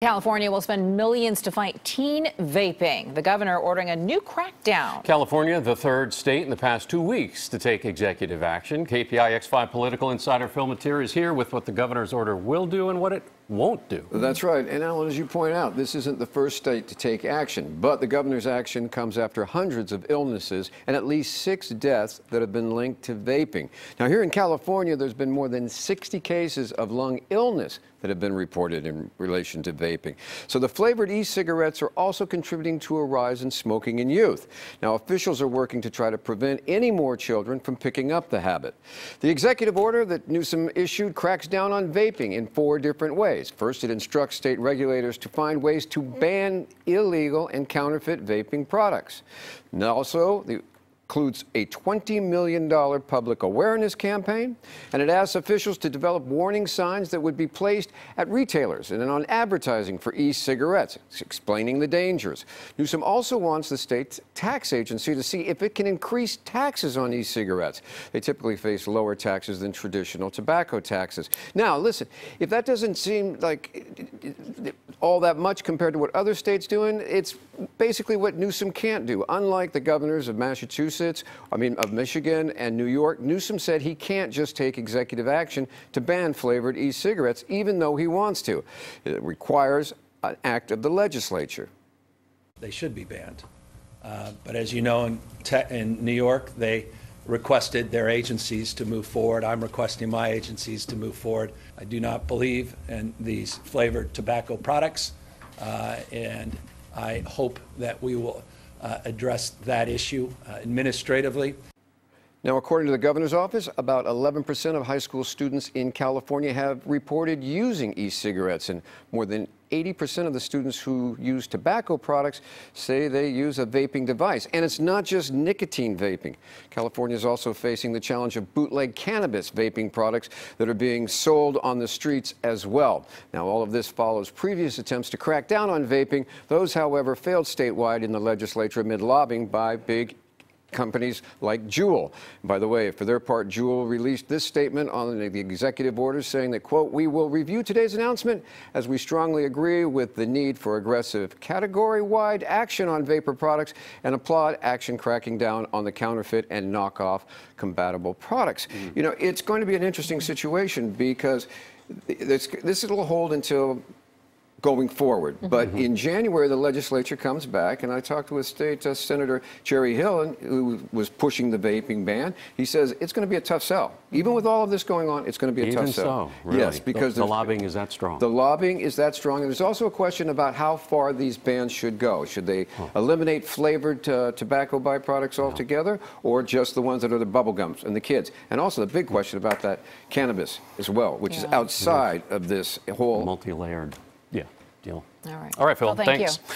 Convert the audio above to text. California will spend millions to fight teen vaping. The governor ordering a new crackdown. California, the third state in the past 2 weeks to take executive action. KPIX 5 political insider Phil Matier is here with what the governor's order will do and what it won't do. That's right. And Alan, as you point out, this isn't the first state to take action, but the governor's action comes after hundreds of illnesses and at least 6 deaths that have been linked to vaping. Now, here in California, there's been more than 60 cases of lung illness that have been reported in relation to vaping. So the flavored e-cigarettes are also contributing to a rise in smoking in youth. Now, officials are working to try to prevent any more children from picking up the habit. The executive order that Newsom issued cracks down on vaping in 4 different ways. First, it instructs state regulators to find ways to ban illegal and counterfeit vaping products. And also, the includes a $20 million public awareness campaign, and it asks officials to develop warning signs that would be placed at retailers and on advertising for e-cigarettes, explaining the dangers. Newsom also wants the state's tax agency to see if it can increase taxes on e-cigarettes. They typically face lower taxes than traditional tobacco taxes. Now, listen, if that doesn't seem like all that much compared to what other states doing, it's basically what Newsom can't do. Unlike the governors of Michigan and New York, Newsom said he can't just take executive action to ban flavored e-cigarettes, even though he wants to. It requires an act of the legislature. They should be banned. But as you know, in New York, they requested their agencies to move forward. I'm requesting my agencies to move forward. I do not believe in these flavored tobacco products, and I hope that we will address that issue administratively. Now, according to the governor's office, about 11% of high school students in California have reported using e-cigarettes, and more than 80% of the students who use tobacco products say they use a vaping device. And it's not just nicotine vaping. California is also facing the challenge of bootleg cannabis vaping products that are being sold on the streets as well. Now, all of this follows previous attempts to crack down on vaping. Those, however, failed statewide in the legislature amid lobbying by big companies like Juul. By the way, for their part, Juul released this statement on the executive order saying that, quote, "We will review today's announcement as we strongly agree with the need for aggressive category-wide action on vapor products and applaud action cracking down on the counterfeit and knockoff compatible products." You know, it's going to be an interesting situation because this will hold until going forward. But in January, the legislature comes back, and I talked with State Senator Jerry Hillen, who was pushing the vaping ban. He says it's going to be a tough sell. Even with all of this going on, it's going to be a tough sell. Really? Yes, because the lobbying is that strong. The lobbying is that strong, and there's also a question about how far these bans should go. Should they eliminate flavored tobacco byproducts altogether, or just the ones that are the bubble gums and the kids? And also the big question about that cannabis as well, which is outside of this whole multi-layered deal. All right, Phil, thanks. You.